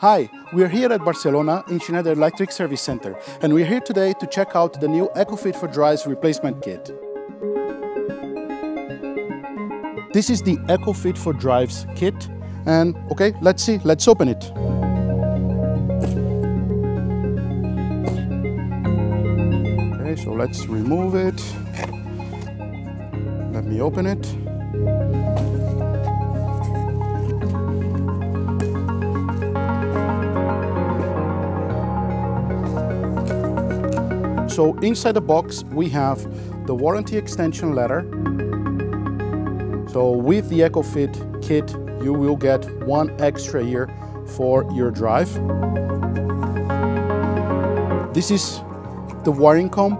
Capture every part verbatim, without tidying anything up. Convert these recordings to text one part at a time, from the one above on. Hi, we're here at Barcelona in Schneider Electric Service Center, and we're here today to check out the new EcoFit for Drives replacement kit. This is the EcoFit for Drives kit, and okay, let's see, let's open it. Okay, so let's remove it. Let me open it. So inside the box, we have the warranty extension letter. So with the EcoFit kit, you will get one extra year for your drive. This is the wiring comb.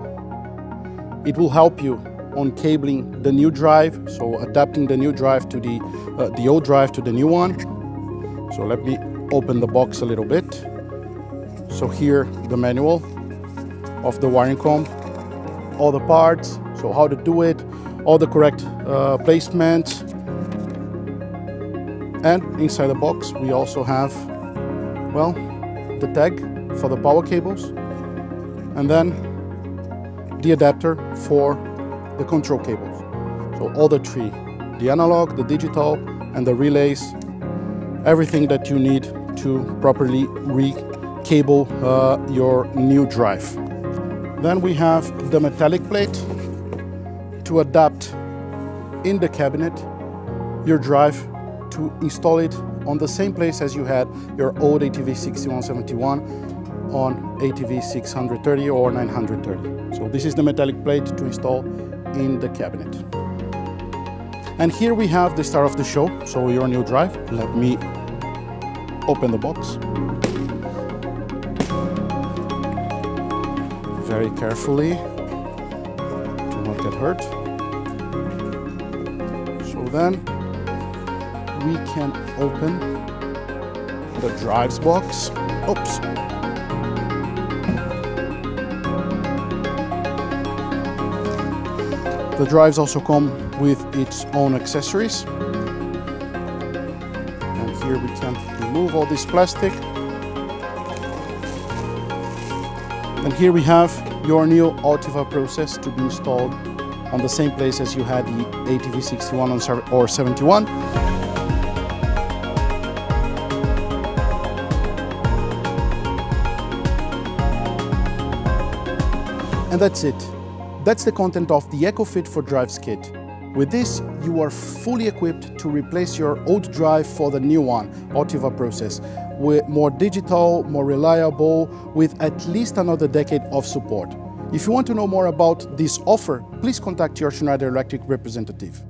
It will help you on cabling the new drive, so adapting the new drive to the, uh, the old drive to the new one. So let me open the box a little bit. So here, the manual of the wiring comb, all the parts, so how to do it, all the correct uh, placements. And inside the box we also have, well, the tag for the power cables and then the adapter for the control cables. So all the three, the analog, the digital and the relays, everything that you need to properly re-cable uh, your new drive. Then we have the metallic plate to adapt in the cabinet your drive to install it on the same place as you had your old A T V sixty-one seventy-one on A T V six thirty or nine thirty. So this is the metallic plate to install in the cabinet. And here we have the star of the show, so your new drive. Let me open the box very carefully to not get hurt. So then we can open the drives box. Oops. The drives also come with its own accessories. And here we can remove all this plastic. And here we have your new Altivar Process to be installed on the same place as you had the A T V sixty-one or seventy-one. And that's it. That's the content of the EcoFit for Drives kit. With this, you are fully equipped to replace your old drive for the new one, Altivar Process, with more digital, more reliable, with at least another decade of support. If you want to know more about this offer, please contact your Schneider Electric representative.